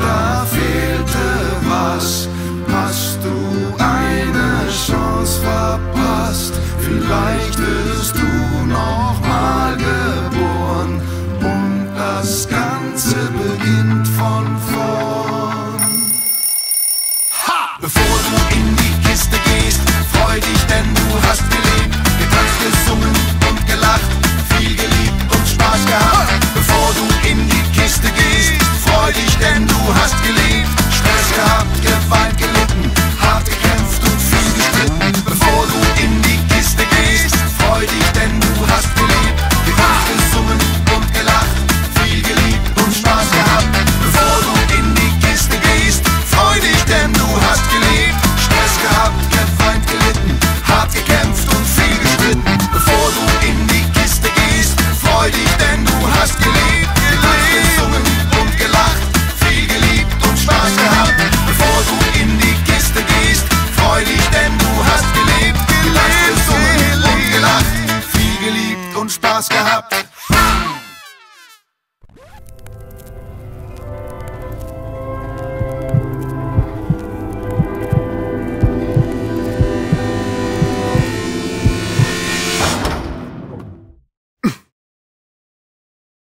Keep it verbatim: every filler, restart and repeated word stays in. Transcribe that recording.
da fehlte was.